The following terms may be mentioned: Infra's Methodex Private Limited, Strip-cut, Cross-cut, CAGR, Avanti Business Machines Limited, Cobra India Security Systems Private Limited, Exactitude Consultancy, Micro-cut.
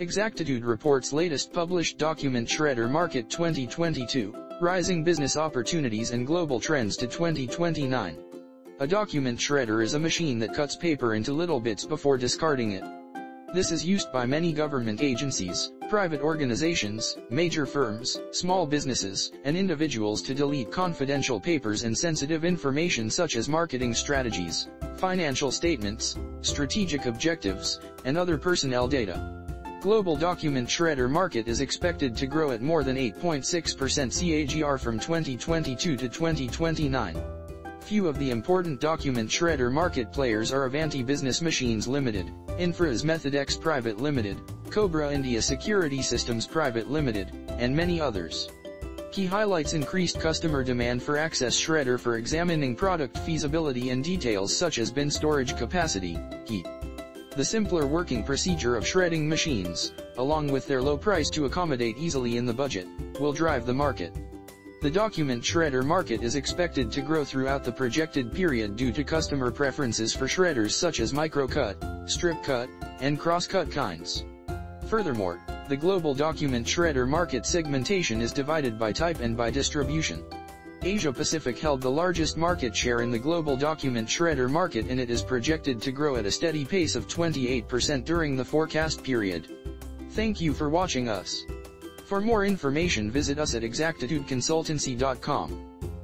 Exactitude reports latest published document Shredder Market 2022, Rising Business Opportunities and Global Trends to 2029. A document shredder is a machine that cuts paper into little bits before discarding it. This is used by many government agencies, private organizations, major firms, small businesses, and individuals to delete confidential papers and sensitive information such as marketing strategies, financial statements, strategic objectives, and other personnel data. Global document shredder market is expected to grow at more than 8.6% CAGR from 2022 to 2029. Few of the important document shredder market players are Avanti Business Machines Limited, Infra's Methodex Private Limited, Cobra India Security Systems Private Limited, and many others. Key highlights: increased customer demand for access shredder for examining product feasibility and details such as bin storage capacity, heat. The simpler working procedure of shredding machines, along with their low price to accommodate easily in the budget, will drive the market. The document shredder market is expected to grow throughout the projected period due to customer preferences for shredders such as microcut, strip cut, and cross-cut kinds. Furthermore, the global document shredder market segmentation is divided by type and by distribution. Asia-Pacific held the largest market share in the global document shredder market, and it is projected to grow at a steady pace of 28% during the forecast period. Thank you for watching us. For more information, visit us at exactitudeconsultancy.com.